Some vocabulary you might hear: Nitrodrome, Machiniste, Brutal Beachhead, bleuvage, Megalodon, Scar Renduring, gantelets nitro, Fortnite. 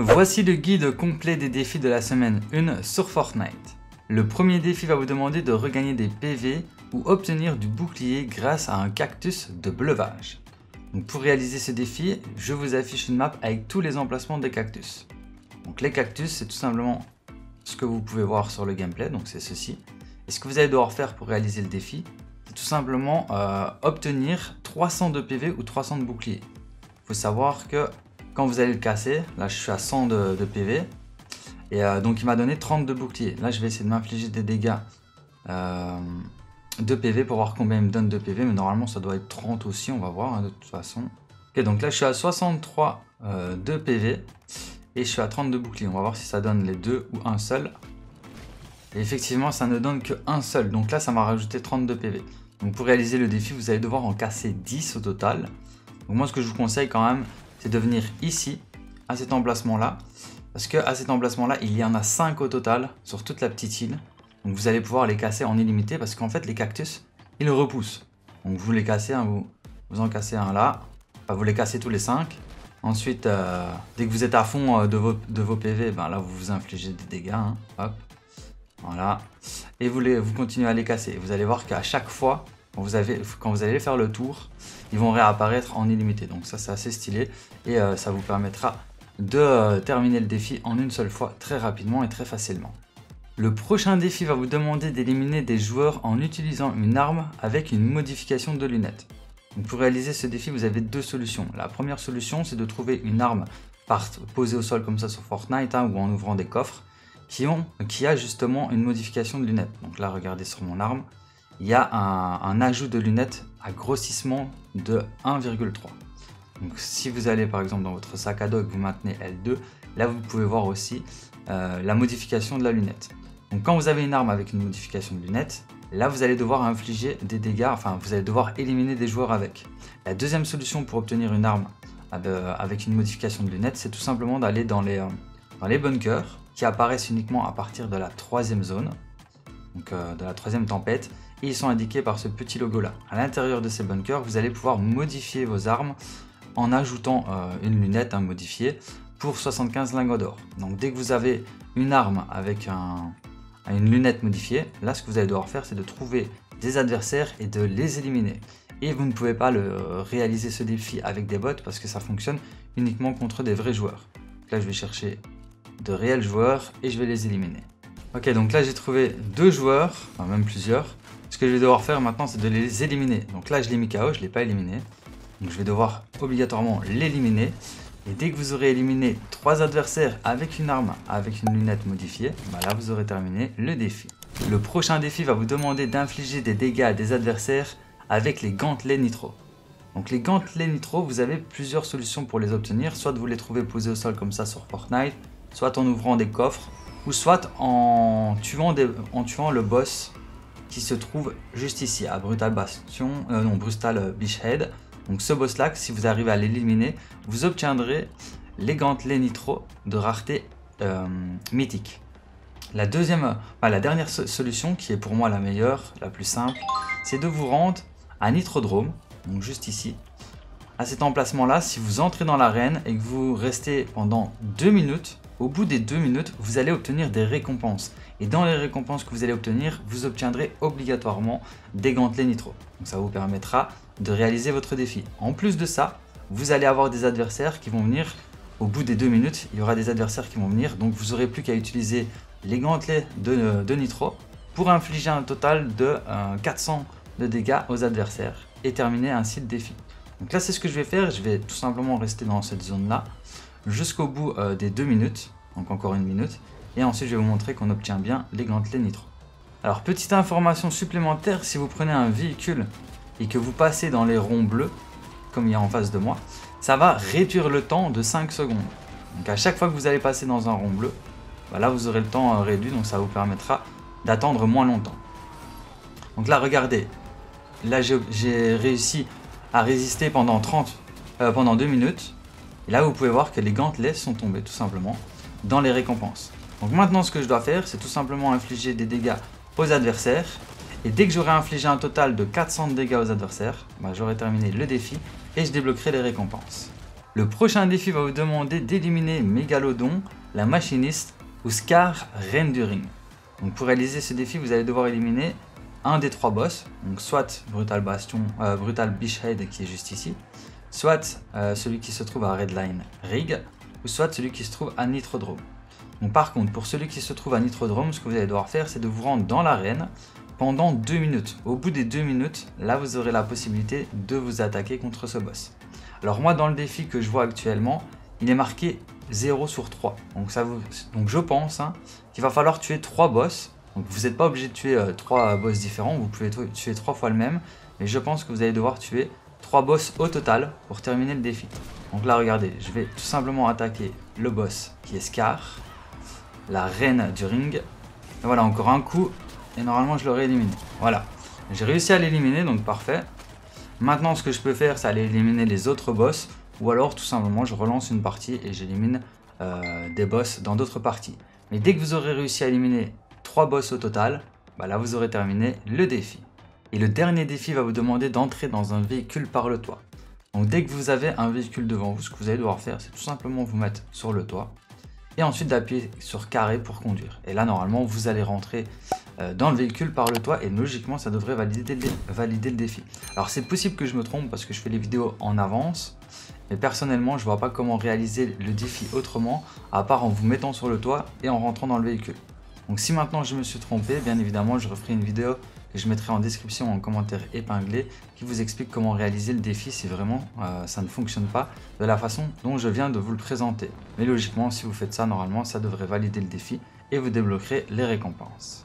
Voici le guide complet des défis de la semaine 1 sur Fortnite. Le premier défi va vous demander de regagner des PV ou obtenir du bouclier grâce à un cactus de bleuvage. Donc pour réaliser ce défi, je vous affiche une map avec tous les emplacements des cactus. Donc les cactus, c'est tout simplement ce que vous pouvez voir sur le gameplay, donc c'est ceci. Et ce que vous allez devoir faire pour réaliser le défi, c'est tout simplement obtenir 300 de PV ou 300 de bouclier. Il faut savoir que quand vous allez le casser, là je suis à 100 de PV, et donc il m'a donné 30 de bouclier. Là je vais essayer de m'infliger des dégâts de PV pour voir combien il me donne de PV, mais normalement ça doit être 30 aussi, on va voir hein, de toute façon. Ok, donc là je suis à 63 de PV et je suis à 30 de bouclier. On va voir si ça donne les deux ou un seul. Et effectivement ça ne donne que un seul, donc là ça m'a rajouté 30 de PV. Donc pour réaliser le défi, vous allez devoir en casser 10 au total. Donc moi ce que je vous conseille quand même, c'est de venir ici, à cet emplacement là. Parce qu'à cet emplacement là, il y en a 5 au total sur toute la petite île. Donc vous allez pouvoir les casser en illimité parce qu'en fait les cactus, ils repoussent. Donc vous les cassez, hein, vous en cassez un là, enfin, vous les cassez tous les 5. Ensuite, dès que vous êtes à fond de vos PV, ben là vous vous infligez des dégâts. Hein. Hop, voilà. Et vous continuez à les casser. Vous allez voir qu'à chaque fois, quand vous allez faire le tour, ils vont réapparaître en illimité. Donc ça c'est assez stylé et ça vous permettra de terminer le défi en une seule fois très rapidement et très facilement. Le prochain défi va vous demander d'éliminer des joueurs en utilisant une arme avec une modification de lunettes. Donc pour réaliser ce défi, vous avez deux solutions. La première solution, c'est de trouver une arme posée au sol comme ça sur Fortnite hein, ou en ouvrant des coffres qui a justement une modification de lunettes. Donc là, regardez sur mon arme, il y a un ajout de lunettes à grossissement de 1,3. Donc si vous allez par exemple dans votre sac à dos et que vous maintenez L2, là vous pouvez voir aussi la modification de la lunette. Donc quand vous avez une arme avec une modification de lunette, là vous allez devoir infliger des dégâts, enfin vous allez devoir éliminer des joueurs avec. La deuxième solution pour obtenir une arme avec une modification de lunette, c'est tout simplement d'aller dans les bunkers qui apparaissent uniquement à partir de la troisième zone, donc de la troisième tempête. Et ils sont indiqués par ce petit logo là. À l'intérieur de ces bunkers, vous allez pouvoir modifier vos armes en ajoutant une lunette modifiée pour 75 lingots d'or. Donc dès que vous avez une arme avec une lunette modifiée, là ce que vous allez devoir faire, c'est de trouver des adversaires et de les éliminer. Et vous ne pouvez pas réaliser ce défi avec des bots parce que ça fonctionne uniquement contre des vrais joueurs. Donc là je vais chercher de réels joueurs et je vais les éliminer. Ok, donc là j'ai trouvé deux joueurs, enfin même plusieurs. Ce que je vais devoir faire maintenant, c'est de les éliminer. Donc là je l'ai mis KO, je ne l'ai pas éliminé. Donc je vais devoir obligatoirement l'éliminer. Et dès que vous aurez éliminé 3 adversaires avec une arme, avec une lunette modifiée, bah là vous aurez terminé le défi. Le prochain défi va vous demander d'infliger des dégâts à des adversaires avec les gantelets nitro. Donc les gantelets nitro, vous avez plusieurs solutions pour les obtenir. Soit vous les trouvez posés au sol comme ça sur Fortnite, soit en ouvrant des coffres, ou soit en tuant le boss qui se trouve juste ici à Brutal Beachhead. Donc ce boss là, si vous arrivez à l'éliminer, vous obtiendrez les gantelets nitro de rareté mythique. La dernière solution, qui est pour moi la meilleure, la plus simple, c'est de vous rendre à Nitrodrome, donc juste ici. À cet emplacement là, si vous entrez dans l'arène et que vous restez pendant 2 minutes, au bout des 2 minutes, vous allez obtenir des récompenses. Et dans les récompenses que vous allez obtenir, vous obtiendrez obligatoirement des gantelets nitro. Donc ça vous permettra de réaliser votre défi. En plus de ça, vous allez avoir des adversaires qui vont venir au bout des 2 minutes. Il y aura des adversaires qui vont venir, donc vous n'aurez plus qu'à utiliser les gantelets de nitro pour infliger un total de 400 de dégâts aux adversaires et terminer ainsi le défi. Donc là, c'est ce que je vais faire. Je vais tout simplement rester dans cette zone-là jusqu'au bout des 2 minutes, donc encore une minute. Et ensuite je vais vous montrer qu'on obtient bien les gantelets nitro. Alors petite information supplémentaire, si vous prenez un véhicule et que vous passez dans les ronds bleus, comme il y a en face de moi, ça va réduire le temps de 5 secondes. Donc à chaque fois que vous allez passer dans un rond bleu, bah là vous aurez le temps réduit, donc ça vous permettra d'attendre moins longtemps. Donc là regardez, là j'ai réussi à résister pendant 2 minutes. Et là vous pouvez voir que les gantelets sont tombés tout simplement dans les récompenses. Donc maintenant ce que je dois faire, c'est tout simplement infliger des dégâts aux adversaires. Et dès que j'aurai infligé un total de 400 de dégâts aux adversaires, bah, j'aurai terminé le défi et je débloquerai les récompenses. Le prochain défi va vous demander d'éliminer Megalodon, la Machiniste ou Scar Renduring. Donc pour réaliser ce défi, vous allez devoir éliminer un des trois boss, donc soit Brutal Beachhead qui est juste ici, soit celui qui se trouve à Redline Rig, ou soit celui qui se trouve à Nitrodrome. Donc par contre, pour celui qui se trouve à Nitrodrome, ce que vous allez devoir faire, c'est de vous rendre dans l'arène pendant 2 minutes. Au bout des 2 minutes, là vous aurez la possibilité de vous attaquer contre ce boss. Alors moi, dans le défi que je vois actuellement, il est marqué 0/3. Donc, donc je pense qu'il va falloir tuer 3 boss. Donc vous n'êtes pas obligé de tuer 3 boss différents, vous pouvez tuer 3 fois le même. Mais je pense que vous allez devoir tuer 3 boss au total pour terminer le défi. Donc là regardez, je vais tout simplement attaquer le boss qui est Scar, la reine du ring. Et voilà, encore un coup et normalement je l'aurais éliminé. Voilà, j'ai réussi à l'éliminer, donc parfait. Maintenant ce que je peux faire, c'est aller éliminer les autres boss, ou alors tout simplement je relance une partie et j'élimine des boss dans d'autres parties. Mais dès que vous aurez réussi à éliminer 3 boss au total, bah là vous aurez terminé le défi. Et le dernier défi va vous demander d'entrer dans un véhicule par le toit. Donc dès que vous avez un véhicule devant vous, ce que vous allez devoir faire, c'est tout simplement vous mettre sur le toit et ensuite d'appuyer sur carré pour conduire. Et là normalement vous allez rentrer dans le véhicule par le toit et logiquement ça devrait valider le défi. Alors c'est possible que je me trompe parce que je fais les vidéos en avance, mais personnellement je vois pas comment réaliser le défi autrement à part en vous mettant sur le toit et en rentrant dans le véhicule. Donc si maintenant je me suis trompé, bien évidemment je referai une vidéo que je mettrai en description, en commentaire épinglé, qui vous explique comment réaliser le défi si vraiment ça ne fonctionne pas de la façon dont je viens de vous le présenter. Mais logiquement si vous faites ça, normalement ça devrait valider le défi et vous débloquerez les récompenses.